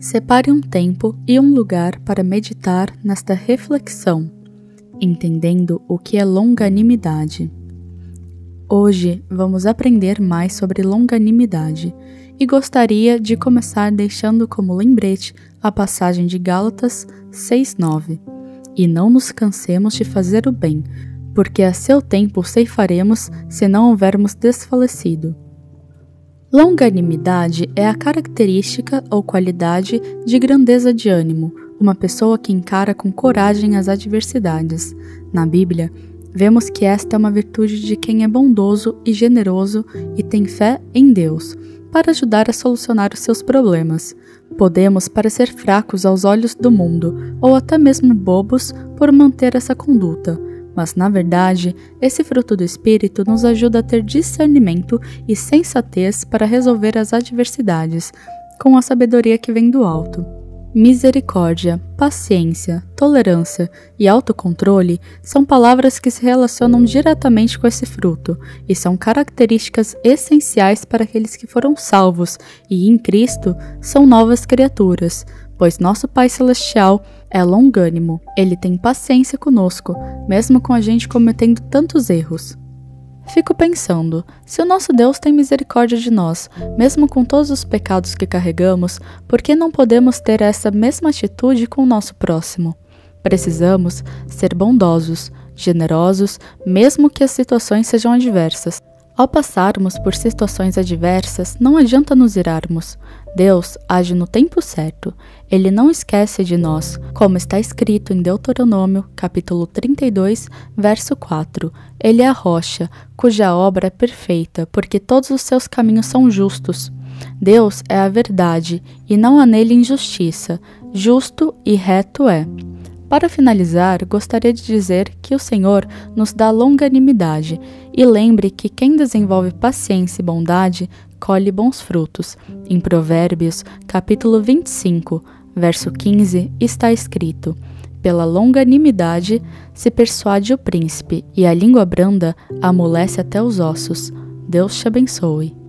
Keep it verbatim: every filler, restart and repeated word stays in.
Separe um tempo e um lugar para meditar nesta reflexão, entendendo o que é longanimidade. Hoje vamos aprender mais sobre longanimidade e gostaria de começar deixando como lembrete a passagem de Gálatas seis, nove. E não nos cansemos de fazer o bem, porque a seu tempo ceifaremos se não houvermos desfalecido. Longanimidade é a característica ou qualidade de grandeza de ânimo, uma pessoa que encara com coragem as adversidades. Na Bíblia, vemos que esta é uma virtude de quem é bondoso e generoso e tem fé em Deus, para ajudar a solucionar os seus problemas. Podemos parecer fracos aos olhos do mundo, ou até mesmo bobos por manter essa conduta. Mas, na verdade, esse fruto do Espírito nos ajuda a ter discernimento e sensatez para resolver as adversidades, com a sabedoria que vem do alto. Misericórdia, paciência, tolerância e autocontrole são palavras que se relacionam diretamente com esse fruto e são características essenciais para aqueles que foram salvos e, em Cristo, são novas criaturas, pois nosso Pai Celestial é longânimo. Ele tem paciência conosco, mesmo com a gente cometendo tantos erros. Fico pensando, se o nosso Deus tem misericórdia de nós, mesmo com todos os pecados que carregamos, por que não podemos ter essa mesma atitude com o nosso próximo? Precisamos ser bondosos, generosos, mesmo que as situações sejam adversas. Ao passarmos por situações adversas, não adianta nos irarmos. Deus age no tempo certo. Ele não esquece de nós, como está escrito em Deuteronômio, capítulo trinta e dois, verso quatro. Ele é a rocha, cuja obra é perfeita, porque todos os seus caminhos são justos. Deus é a verdade, e não há nele injustiça. Justo e reto é. Para finalizar, gostaria de dizer que o Senhor nos dá longanimidade e lembre que quem desenvolve paciência e bondade colhe bons frutos. Em Provérbios, capítulo vinte e cinco, verso quinze, está escrito: "Pela longanimidade se persuade o príncipe, e a língua branda amolece até os ossos." Deus te abençoe.